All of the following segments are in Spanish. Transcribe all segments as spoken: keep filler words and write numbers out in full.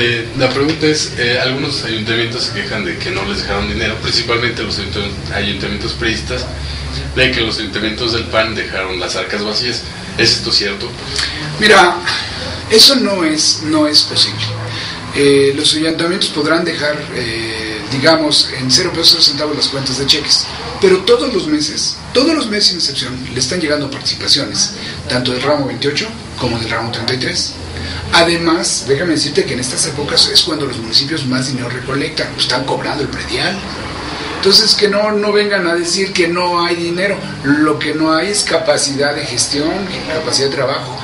le, la pregunta es, eh, algunos ayuntamientos se quejan de que no les dejaron dinero, principalmente los ayuntamientos priistas, de que los ayuntamientos del P A N dejaron las arcas vacías. ¿Es esto cierto? Mira, eso no es, no es posible. Eh, los ayuntamientos podrán dejar, eh, digamos, en cero pesos, cero centavos las cuentas de cheques, pero todos los meses, todos los meses sin excepción, le están llegando participaciones, tanto del ramo veintiocho como del ramo treinta y tres. Además, déjame decirte que en estas épocas es cuando los municipios más dinero recolectan, están cobrando el predial. Entonces, que no, no vengan a decir que no hay dinero. Lo que no hay es capacidad de gestión, capacidad de trabajo.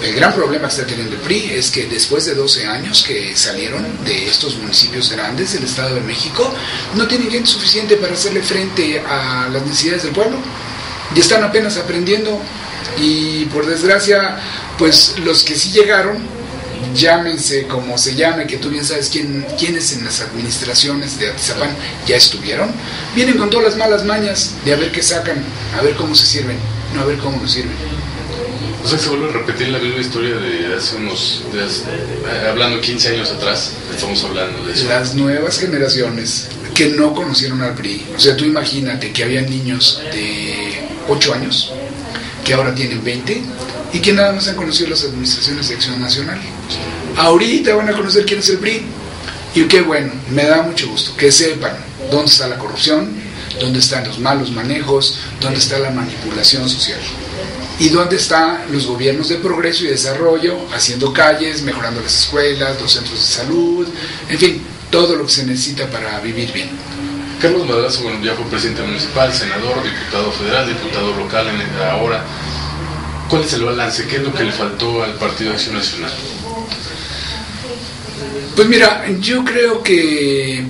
El gran problema que está teniendo el P R I es que después de doce años que salieron de estos municipios grandes del Estado de México, no tienen gente suficiente para hacerle frente a las necesidades del pueblo, y están apenas aprendiendo. Y por desgracia, pues los que sí llegaron, llámense como se llame, que tú bien sabes quién, quiénes en las administraciones de Atizapán ya estuvieron, vienen con todas las malas mañas de a ver qué sacan, a ver cómo se sirven, no a ver cómo nos sirven. O sea, se vuelve a repetir la misma historia de hace unos, de hace, hablando quince años atrás, estamos hablando de eso. Las nuevas generaciones que no conocieron al P R I, o sea, tú imagínate que había niños de ocho años, que ahora tienen veinte, y que nada más han conocido las administraciones de Acción Nacional. Ahorita van a conocer quién es el P R I, y qué bueno, me da mucho gusto que sepan dónde está la corrupción, dónde están los malos manejos, dónde está la manipulación social, y dónde están los gobiernos de progreso y desarrollo, haciendo calles, mejorando las escuelas, los centros de salud, en fin, todo lo que se necesita para vivir bien. Carlos Madrazo, bueno, ya fue presidente municipal, senador, diputado federal, diputado local, en el, ahora, ¿cuál es el balance? ¿Qué es lo que le faltó al Partido de Acción Nacional? Pues mira, yo creo que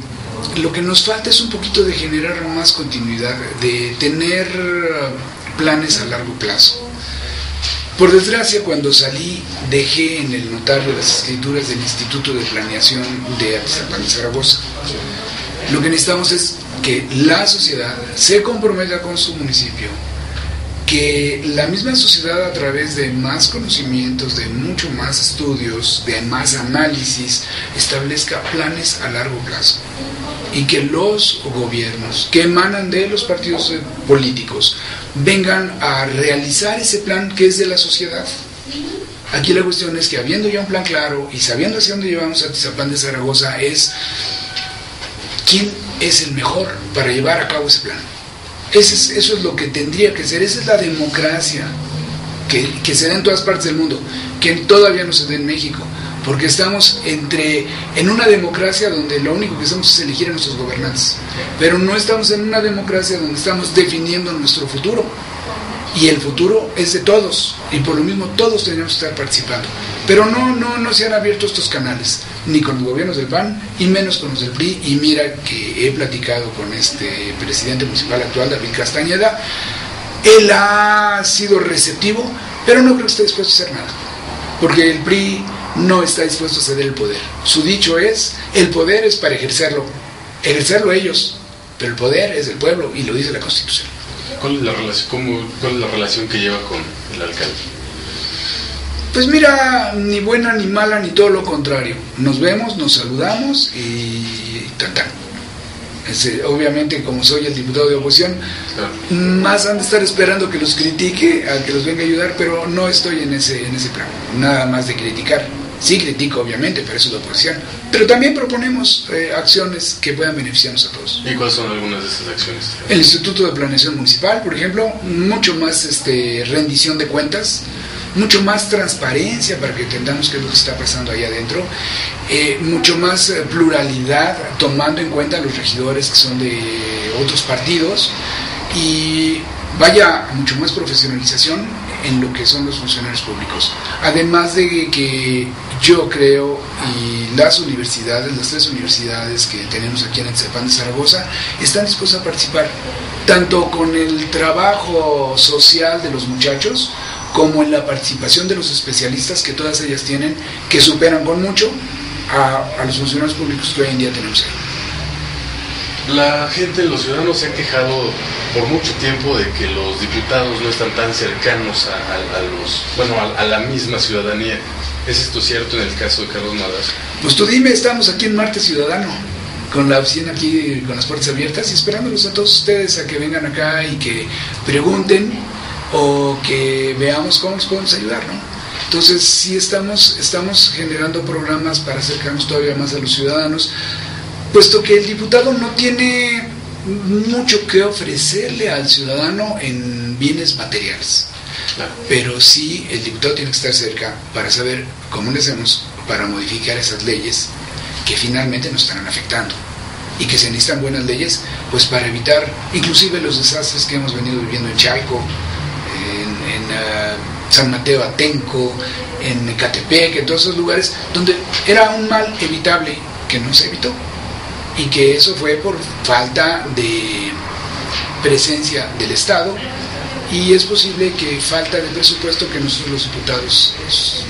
lo que nos falta es un poquito de generar más continuidad, de tener planes a largo plazo. Por desgracia, cuando salí, dejé en el notario las escrituras del Instituto de Planeación de Atizapán de Zaragoza. Lo que necesitamos es que la sociedad se comprometa con su municipio, que la misma sociedad, a través de más conocimientos, de mucho más estudios, de más análisis, establezca planes a largo plazo, y que los gobiernos que emanan de los partidos políticos vengan a realizar ese plan que es de la sociedad. Aquí la cuestión es que, habiendo ya un plan claro y sabiendo hacia dónde llevamos a Atizapán de Zaragoza, es quién es el mejor para llevar a cabo ese plan. Eso es, eso es lo que tendría que ser. Esa es la democracia que, que se da en todas partes del mundo, que todavía no se da en México, porque estamos entre en una democracia donde lo único que hacemos es elegir a nuestros gobernantes, pero no estamos en una democracia donde estamos definiendo nuestro futuro, y el futuro es de todos, y por lo mismo todos tenemos que estar participando. Pero no, no, no se han abierto estos canales, ni con los gobiernos del P A N, y menos con los del P R I. Y mira que he platicado con este presidente municipal actual, David Castañeda. Él ha sido receptivo, pero no creo que esté dispuesto a hacer nada, porque el P R I no está dispuesto a ceder el poder. Su dicho es, el poder es para ejercerlo, ejercerlo ellos, pero el poder es del pueblo, y lo dice la Constitución. ¿Cuál es la relación, cómo, cuál es la relación que lleva con el alcalde? Pues mira, ni buena ni mala, ni todo lo contrario. Nos vemos, nos saludamos y tan tan. Ese, obviamente, como soy el diputado de oposición, claro, más han de estar esperando que los critique a que los venga a ayudar, pero no estoy en ese, en ese plan, nada más de criticar. Sí critico, obviamente, pero eso es la oposición, pero también proponemos eh, acciones que puedan beneficiarnos a todos. ¿Y cuáles son algunas de esas acciones? El Instituto de Planeación Municipal, por ejemplo, mucho más este, rendición de cuentas, mucho más transparencia para que entendamos qué es lo que está pasando ahí adentro, eh, mucho más eh, pluralidad, tomando en cuenta a los regidores que son de otros partidos, y vaya, mucho más profesionalización en lo que son los funcionarios públicos. Además de que yo creo, y las universidades, las tres universidades que tenemos aquí en Atizapán de Zaragoza, están dispuestas a participar, tanto con el trabajo social de los muchachos, como en la participación de los especialistas que todas ellas tienen, que superan con mucho a, a los funcionarios públicos que hoy en día tenemos ahí. La gente, los ciudadanos se han quejado por mucho tiempo de que los diputados no están tan cercanos a, a, a los, bueno, a, a la misma ciudadanía. ¿Es esto cierto en el caso de Carlos Madrazo? Pues tú dime, estamos aquí en Marte Ciudadano, con la oficina aquí, con las puertas abiertas, y esperándolos a todos ustedes a que vengan acá y que pregunten o que veamos cómo nos podemos ayudar, ¿no? Entonces, sí estamos, estamos generando programas para acercarnos todavía más a los ciudadanos, puesto que el diputado no tiene mucho que ofrecerle al ciudadano en bienes materiales. Claro. Pero sí, el diputado tiene que estar cerca para saber cómo le hacemos para modificar esas leyes que finalmente nos están afectando y que se necesitan buenas leyes, pues para evitar inclusive los desastres que hemos venido viviendo en Chalco, en, en uh, San Mateo Atenco, en Ecatepec, en todos esos lugares donde era un mal evitable que no se evitó, y que eso fue por falta de presencia del Estado. Y es posible que falta de presupuesto, que nosotros los diputados pues,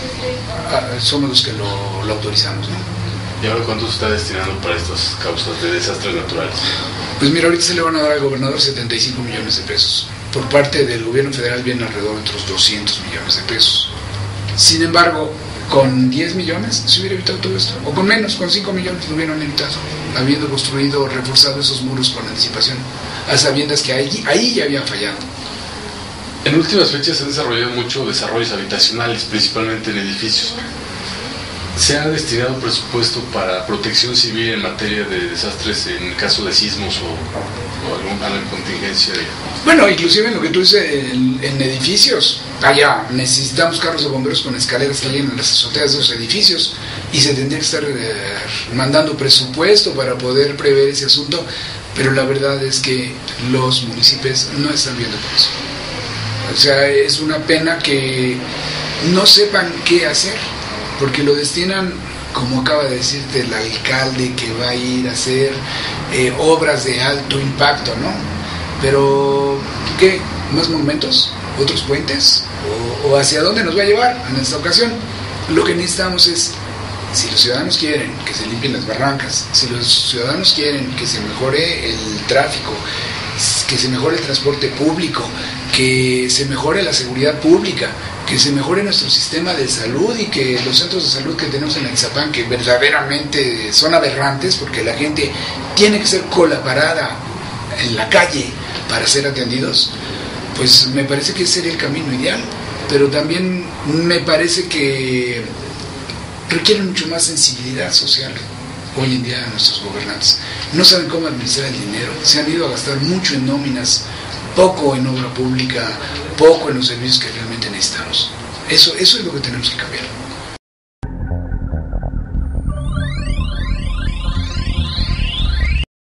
somos los que lo, lo autorizamos, ¿no? ¿Y ahora cuánto se está destinando para estas causas de desastres naturales? Pues mira, ahorita se le van a dar al gobernador setenta y cinco millones de pesos. Por parte del gobierno federal vienen alrededor de otros doscientos millones de pesos. Sin embargo, con diez millones se hubiera evitado todo esto. O con menos, con cinco millones lo hubieran evitado, habiendo construido, reforzado esos muros con anticipación, a sabiendas que ahí, ahí ya habían fallado. En últimas fechas se han desarrollado muchos desarrollos habitacionales, principalmente en edificios. ¿Se ha destinado presupuesto para protección civil en materia de desastres en caso de sismos o, o alguna, alguna contingencia? Bueno, inclusive en lo que tú dices, en, en edificios. Allá necesitamos carros de bomberos con escaleras que lleguen a las azoteas de los edificios, y se tendría que estar eh, mandando presupuesto para poder prever ese asunto, pero la verdad es que los municipios no están viendo por eso. O sea, es una pena que no sepan qué hacer, porque lo destinan, como acaba de decirte el alcalde, que va a ir a hacer eh, obras de alto impacto, ¿no? Pero, ¿qué? ¿Más monumentos? ¿Otros puentes? ¿O, o hacia dónde nos va a llevar en esta ocasión? Lo que necesitamos es, si los ciudadanos quieren que se limpien las barrancas, si los ciudadanos quieren que se mejore el tráfico, que se mejore el transporte público, que se mejore la seguridad pública, que se mejore nuestro sistema de salud, y que los centros de salud que tenemos en Atizapán, que verdaderamente son aberrantes, porque la gente tiene que ser cola parada en la calle para ser atendidos, pues me parece que ese sería el camino ideal, pero también me parece que requieren mucho más sensibilidad social. Hoy en día nuestros gobernantes no saben cómo administrar el dinero, se han ido a gastar mucho en nóminas, poco en obra pública, poco en los servicios que realmente necesitamos. Eso, eso es lo que tenemos que cambiar.